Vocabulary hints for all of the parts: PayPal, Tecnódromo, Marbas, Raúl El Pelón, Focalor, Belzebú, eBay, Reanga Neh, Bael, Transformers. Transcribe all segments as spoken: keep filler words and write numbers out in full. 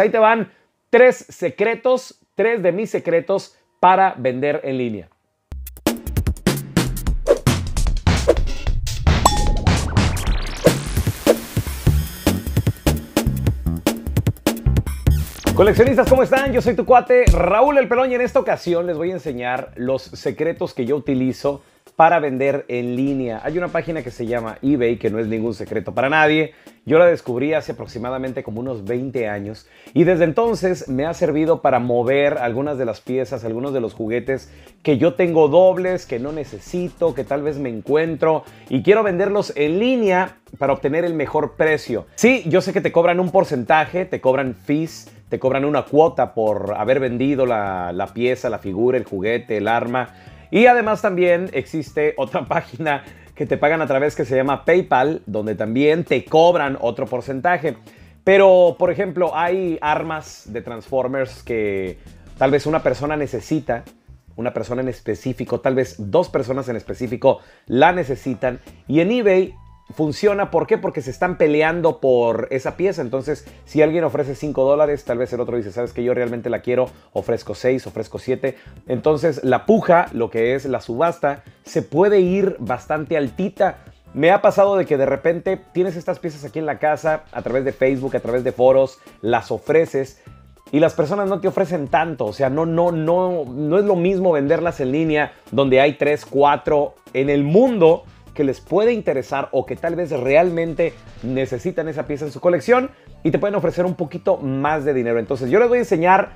ahí te van tres secretos, tres de mis secretos para vender en línea. Coleccionistas, ¿cómo están? Yo soy tu cuate Raúl El Pelón y en esta ocasión les voy a enseñar los secretos que yo utilizo para vender en línea. Hay una página que se llama eBay, que no es ningún secreto para nadie. Yo la descubrí hace aproximadamente como unos veinte años y desde entonces me ha servido para mover algunas de las piezas, algunos de los juguetes que yo tengo dobles, que no necesito, que tal vez me encuentro y quiero venderlos en línea para obtener el mejor precio. Sí, yo sé que te cobran un porcentaje, te cobran fees, te cobran una cuota por haber vendido la, la pieza, la figura, el juguete, el arma. Y además también existe otra página que te pagan a través que se llama PayPal, donde también te cobran otro porcentaje. Pero, por ejemplo, hay armas de Transformers que tal vez una persona necesita, una persona en específico, tal vez dos personas en específico la necesitan. Y en eBay funciona, ¿por qué? Porque se están peleando por esa pieza. Entonces, si alguien ofrece cinco dólares, tal vez el otro dice, ¿sabes qué? Yo realmente la quiero, ofrezco seis, ofrezco siete. Entonces, la puja, lo que es la subasta, se puede ir bastante altita. Me ha pasado de que de repente tienes estas piezas aquí en la casa, a través de Facebook, a través de foros, las ofreces y las personas no te ofrecen tanto. O sea, no, no, no, no es lo mismo venderlas en línea, donde hay tres, cuatro en el mundo que les puede interesar o que tal vez realmente necesitan esa pieza en su colección y te pueden ofrecer un poquito más de dinero. Entonces yo les voy a enseñar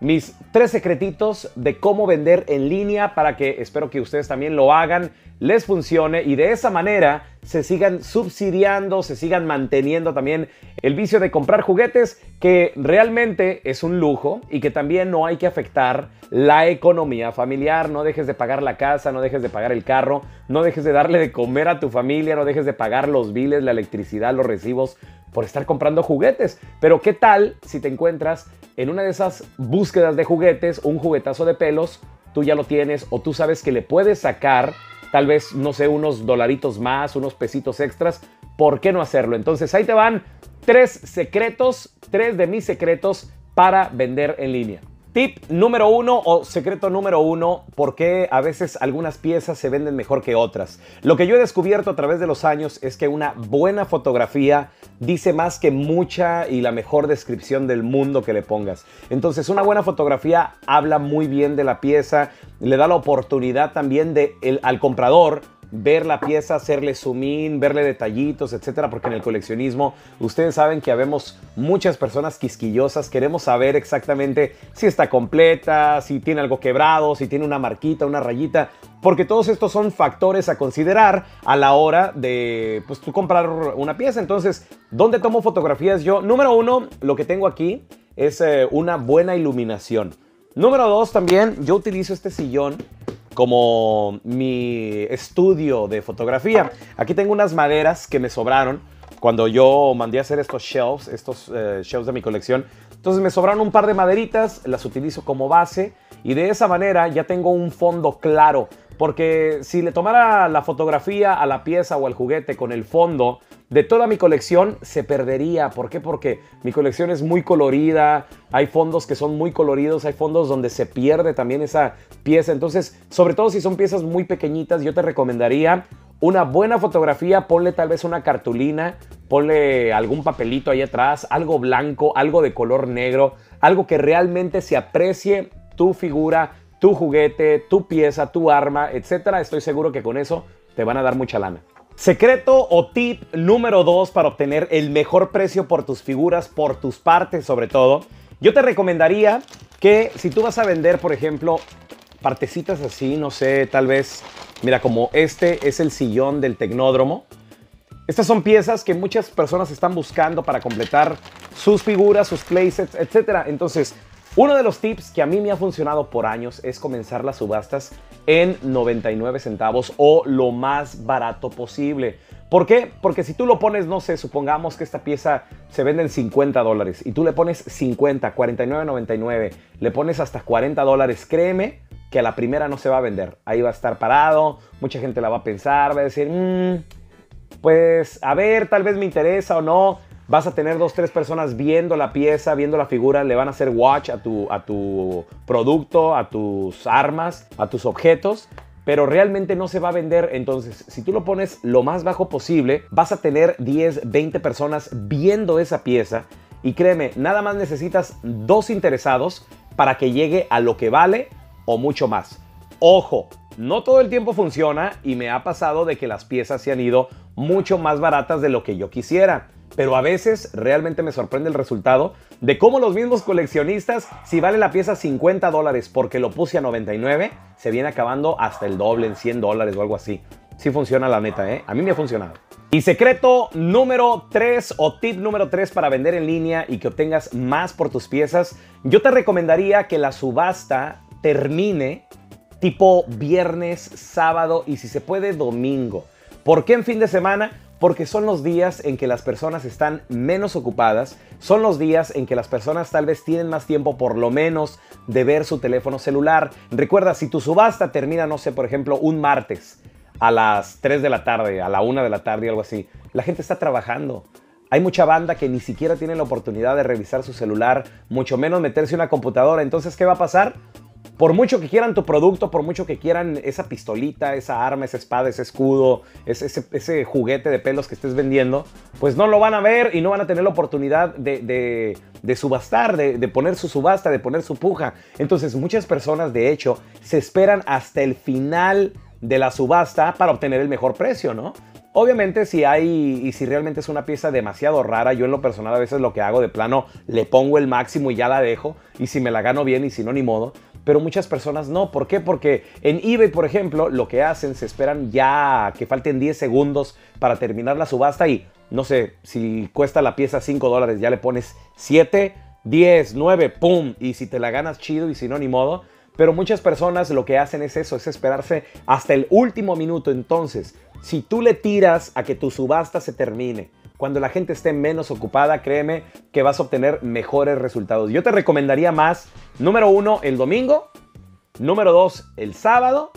mis tres secretitos de cómo vender en línea para que espero que ustedes también lo hagan, les funcione y de esa manera se sigan subsidiando, se sigan manteniendo también el vicio de comprar juguetes, que realmente es un lujo y que también no hay que afectar la economía familiar. No dejes de pagar la casa, no dejes de pagar el carro, no dejes de darle de comer a tu familia, no dejes de pagar los biles, la electricidad, los recibos por estar comprando juguetes. Pero ¿qué tal si te encuentras en una de esas búsquedas de juguetes un juguetazo de pelos? Tú ya lo tienes o tú sabes que le puedes sacar tal vez, no sé, unos dolaritos más, unos pesitos extras. ¿Por qué no hacerlo? Entonces ahí te van tres secretos, tres de mis secretos para vender en línea. Tip número uno o secreto número uno, ¿por qué a veces algunas piezas se venden mejor que otras? Lo que yo he descubierto a través de los años es que una buena fotografía dice más que mucha y la mejor descripción del mundo que le pongas. Entonces, una buena fotografía habla muy bien de la pieza, le da la oportunidad también de el, al comprador ver la pieza, hacerle zoom in, verle detallitos, etcétera, porque en el coleccionismo ustedes saben que habemos muchas personas quisquillosas, queremos saber exactamente si está completa, si tiene algo quebrado, si tiene una marquita, una rayita, porque todos estos son factores a considerar a la hora de, pues, tú comprar una pieza. Entonces, ¿dónde tomo fotografías yo? Número uno, lo que tengo aquí es eh, una buena iluminación. Número dos, también yo utilizo este sillón como mi estudio de fotografía. Aquí tengo unas maderas que me sobraron cuando yo mandé a hacer estos shelves, estos eh, shelves de mi colección. Entonces me sobraron un par de maderitas, las utilizo como base y de esa manera ya tengo un fondo claro. Porque si le tomara la fotografía a la pieza o al juguete con el fondo de toda mi colección, se perdería. ¿Por qué? Porque mi colección es muy colorida, hay fondos que son muy coloridos, hay fondos donde se pierde también esa pieza. Entonces, sobre todo si son piezas muy pequeñitas, yo te recomendaría una buena fotografía. Ponle tal vez una cartulina, ponle algún papelito ahí atrás, algo blanco, algo de color negro, algo que realmente se aprecie tu figura, tu juguete, tu pieza, tu arma, etcétera. Estoy seguro que con eso te van a dar mucha lana. Secreto o tip número dos para obtener el mejor precio por tus figuras, por tus partes sobre todo. Yo te recomendaría que si tú vas a vender, por ejemplo, partecitas así, no sé, tal vez, mira, como este es el sillón del tecnódromo. Estas son piezas que muchas personas están buscando para completar sus figuras, sus playsets, etcétera. Entonces, uno de los tips que a mí me ha funcionado por años es comenzar las subastas en noventa y nueve centavos o lo más barato posible. ¿Por qué? Porque si tú lo pones, no sé, supongamos que esta pieza se vende en cincuenta dólares y tú le pones cincuenta, cuarenta y nueve noventa y nueve, le pones hasta cuarenta dólares, créeme que a la primera no se va a vender. Ahí va a estar parado, mucha gente la va a pensar, va a decir, mmm, pues a ver, tal vez me interesa o no. vas a tener dos, tres personas viendo la pieza, viendo la figura, le van a hacer watch a tu, a tu producto, a tus armas, a tus objetos, pero realmente no se va a vender. Entonces, si tú lo pones lo más bajo posible, vas a tener diez, veinte personas viendo esa pieza y créeme, nada más necesitas dos interesados para que llegue a lo que vale o mucho más. Ojo, no todo el tiempo funciona y me ha pasado de que las piezas se han ido mucho más baratas de lo que yo quisiera. Pero a veces realmente me sorprende el resultado de cómo los mismos coleccionistas, si vale la pieza cincuenta dólares porque lo puse a noventa y nueve, se viene acabando hasta el doble, en cien dólares o algo así. Sí funciona la neta, ¿eh? A mí me ha funcionado. Y secreto número tres o tip número tres para vender en línea y que obtengas más por tus piezas, yo te recomendaría que la subasta termine tipo viernes, sábado y si se puede domingo. ¿Por qué en fin de semana? Porque son los días en que las personas están menos ocupadas, son los días en que las personas tal vez tienen más tiempo por lo menos de ver su teléfono celular. Recuerda, si tu subasta termina, no sé, por ejemplo, un martes a las tres de la tarde, a la una de la tarde, algo así, la gente está trabajando. Hay mucha banda que ni siquiera tiene la oportunidad de revisar su celular, mucho menos meterse en una computadora. Entonces, ¿qué va a pasar? Por mucho que quieran tu producto, por mucho que quieran esa pistolita, esa arma, esa espada, ese escudo, ese, ese, ese juguete de pelos que estés vendiendo, pues no lo van a ver y no van a tener la oportunidad de, de, de subastar, de, de poner su subasta, de poner su puja. Entonces muchas personas, de hecho, se esperan hasta el final de la subasta para obtener el mejor precio, ¿no? Obviamente si hay y si realmente es una pieza demasiado rara, yo en lo personal a veces lo que hago de plano, le pongo el máximo y ya la dejo, y si me la gano bien y si no, ni modo. Pero muchas personas no. ¿Por qué? Porque en eBay, por ejemplo, lo que hacen, se esperan ya que falten diez segundos para terminar la subasta y, no sé, si cuesta la pieza cinco dólares, ya le pones siete, diez, nueve, ¡pum! Y si te la ganas, chido, y si no, ni modo. Pero muchas personas lo que hacen es eso, es esperarse hasta el último minuto. Entonces, si tú le tiras a que tu subasta se termine, cuando la gente esté menos ocupada, créeme que vas a obtener mejores resultados. Yo te recomendaría más, número uno, el domingo, número dos, el sábado,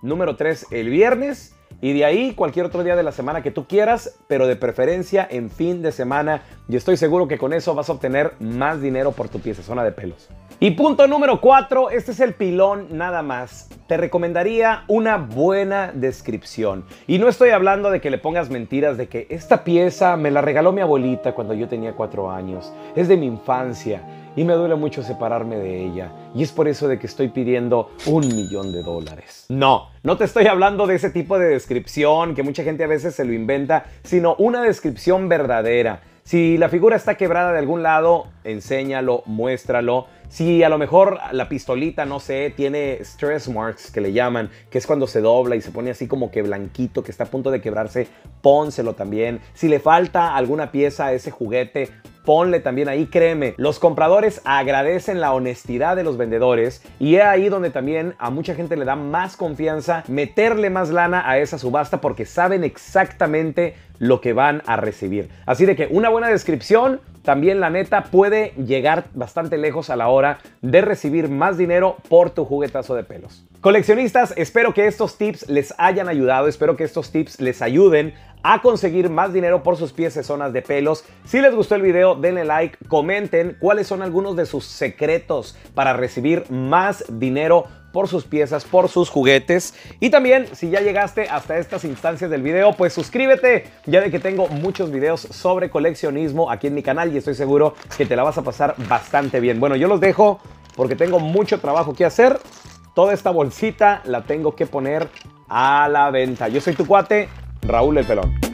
número tres, el viernes, y de ahí cualquier otro día de la semana que tú quieras, pero de preferencia en fin de semana. Y estoy seguro que con eso vas a obtener más dinero por tu pieza, zona de pelos. Y punto número cuatro, este es el pilón nada más. Te recomendaría una buena descripción. Y no estoy hablando de que le pongas mentiras de que esta pieza me la regaló mi abuelita cuando yo tenía cuatro años. Es de mi infancia y me duele mucho separarme de ella. Y es por eso de que estoy pidiendo un millón de dólares. No, no te estoy hablando de ese tipo de descripción que mucha gente a veces se lo inventa, sino una descripción verdadera. Si la figura está quebrada de algún lado, enséñalo, muéstralo. Si a lo mejor la pistolita, no sé, tiene stress marks, que le llaman, que es cuando se dobla y se pone así como que blanquito, que está a punto de quebrarse, pónselo también. Si le falta alguna pieza a ese juguete, ponle también ahí, créeme. Los compradores agradecen la honestidad de los vendedores y es ahí donde también a mucha gente le da más confianza meterle más lana a esa subasta porque saben exactamente lo que van a recibir. Así de que una buena descripción también, la neta, puede llegar bastante lejos a la hora de recibir más dinero por tu juguetazo de pelos. Coleccionistas, espero que estos tips les hayan ayudado, espero que estos tips les ayuden a conseguir más dinero por sus piezas, zonas de pelos. Si les gustó el video, denle like, comenten cuáles son algunos de sus secretos para recibir más dinero por sus piezas, por sus juguetes. Y también, si ya llegaste hasta estas instancias del video, pues suscríbete, ya de que tengo muchos videos sobre coleccionismo aquí en mi canal y estoy seguro que te la vas a pasar bastante bien. Bueno, yo los dejo porque tengo mucho trabajo que hacer. Toda esta bolsita la tengo que poner a la venta. Yo soy tu cuate, Raúl El Pelón.